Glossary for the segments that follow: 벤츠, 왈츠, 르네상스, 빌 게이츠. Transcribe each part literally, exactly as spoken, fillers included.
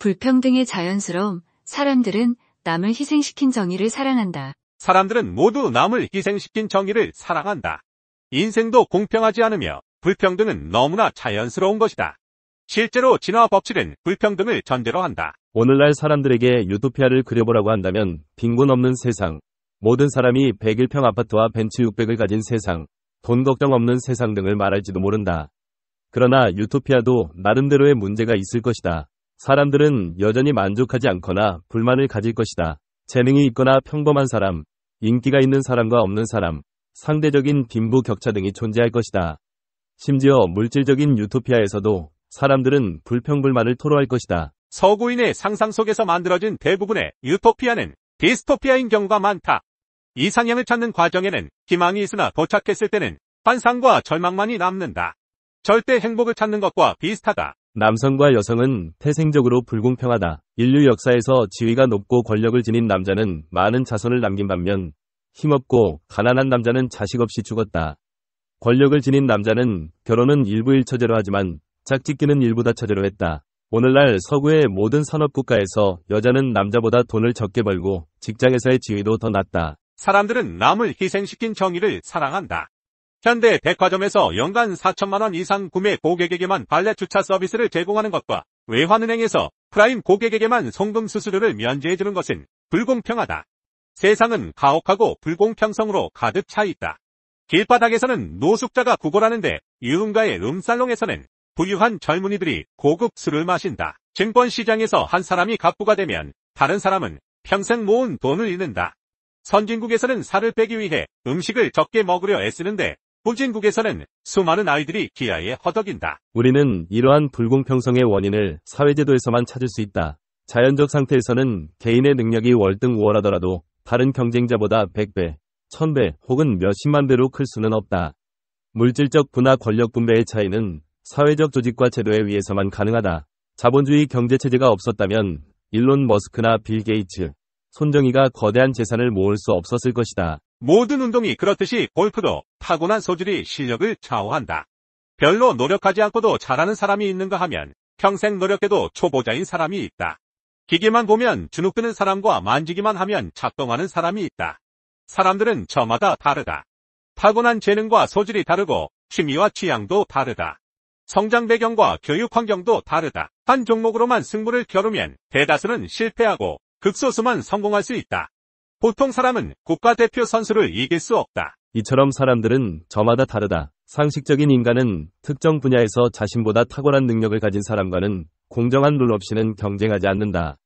불평등의 자연스러움, 사람들은 남을 희생시킨 정의를 사랑한다. 사람들은 모두 남을 희생시킨 정의를 사랑한다. 인생도 공평하지 않으며 불평등은 너무나 자연스러운 것이다. 실제로 진화 법칙은 불평등을 전제로 한다. 오늘날 사람들에게 유토피아를 그려보라고 한다면 빈곤 없는 세상, 모든 사람이 백일평 아파트와 벤츠 육백을 가진 세상, 돈 걱정 없는 세상 등을 말할지도 모른다. 그러나 유토피아도 나름대로의 문제가 있을 것이다. 사람들은 여전히 만족하지 않거나 불만을 가질 것이다. 재능이 있거나 평범한 사람, 인기가 있는 사람과 없는 사람, 상대적인 빈부 격차 등이 존재할 것이다. 심지어 물질적인 유토피아에서도 사람들은 불평불만을 토로할 것이다. 서구인의 상상 속에서 만들어진 대부분의 유토피아는 디스토피아인 경우가 많다. 이상향을 찾는 과정에는 희망이 있으나 도착했을 때는 환상과 절망만이 남는다. 절대 행복을 찾는 것과 비슷하다. 남성과 여성은 태생적으로 불공평하다. 인류 역사에서 지위가 높고 권력을 지닌 남자는 많은 자손을 남긴 반면 힘없고 가난한 남자는 자식 없이 죽었다. 권력을 지닌 남자는 결혼은 일부일처제로 하지만 짝짓기는 일부다처제로 했다. 오늘날 서구의 모든 산업국가에서 여자는 남자보다 돈을 적게 벌고 직장에서의 지위도 더 낮다. 사람들은 남을 희생시킨 정의를 사랑한다. 현대 백화점에서 연간 사천만 원 이상 구매 고객에게만 발렛 주차 서비스를 제공하는 것과 외환은행에서 프라임 고객에게만 송금 수수료를 면제해주는 것은 불공평하다. 세상은 가혹하고 불공평성으로 가득 차있다. 길바닥에서는 노숙자가 구걸하는데 유흥가의 룸살롱에서는 부유한 젊은이들이 고급 술을 마신다. 증권시장에서 한 사람이 갑부가 되면 다른 사람은 평생 모은 돈을 잃는다. 선진국에서는 살을 빼기 위해 음식을 적게 먹으려 애쓰는데 후진국에서는 수많은 아이들이 기아에 허덕인다. 우리는 이러한 불공평성의 원인을 사회제도에서만 찾을 수 있다. 자연적 상태에서는 개인의 능력이 월등 우월하더라도 다른 경쟁자보다 백 배, 천 배 혹은 몇십만 배로 클 수는 없다. 물질적 부나 권력 분배의 차이는 사회적 조직과 제도에 의해서만 가능하다. 자본주의 경제체제가 없었다면 일론 머스크나 빌 게이츠, 손정희가 거대한 재산을 모을 수 없었을 것이다. 모든 운동이 그렇듯이 골프도 타고난 소질이 실력을 좌우한다. 별로 노력하지 않고도 잘하는 사람이 있는가 하면 평생 노력해도 초보자인 사람이 있다. 기계만 보면 주눅드는 사람과 만지기만 하면 작동하는 사람이 있다. 사람들은 저마다 다르다. 타고난 재능과 소질이 다르고 취미와 취향도 다르다. 성장 배경과 교육 환경도 다르다. 한 종목으로만 승부를 겨루면 대다수는 실패하고 극소수만 성공할 수 있다. 보통 사람은 국가대표 선수를 이길 수 없다. 이처럼 사람들은 저마다 다르다. 상식적인 인간은 특정 분야에서 자신보다 탁월한 능력을 가진 사람과는 공정한 룰 없이는 경쟁하지 않는다.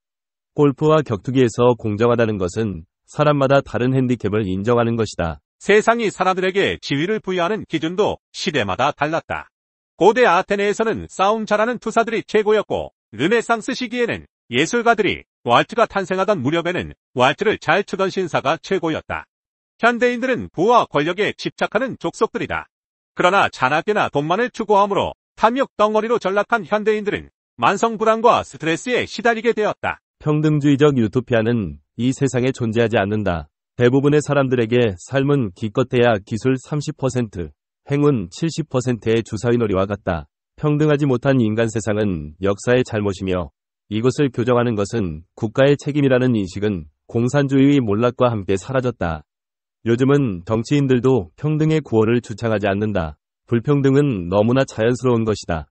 골프와 격투기에서 공정하다는 것은 사람마다 다른 핸디캡을 인정하는 것이다. 세상이 사람들에게 지위를 부여하는 기준도 시대마다 달랐다. 고대 아테네에서는 싸움 잘하는 투사들이 최고였고 르네상스 시기에는 예술가들이 왈츠가 탄생하던 무렵에는 왈츠를 잘 추던 신사가 최고였다. 현대인들은 부와 권력에 집착하는 족속들이다. 그러나 잔악계나 돈만을 추구함으로 탐욕 덩어리로 전락한 현대인들은 만성 불안과 스트레스에 시달리게 되었다. 평등주의적 유토피아는 이 세상에 존재하지 않는다. 대부분의 사람들에게 삶은 기껏해야 기술 삼십 퍼센트, 행운 칠십 퍼센트의 주사위놀이와 같다. 평등하지 못한 인간 세상은 역사의 잘못이며 이것을 교정하는 것은 국가의 책임이라는 인식은 공산주의의 몰락과 함께 사라졌다. 요즘은 정치인들도 평등의 구호를 주창하지 않는다. 불평등은 너무나 자연스러운 것이다.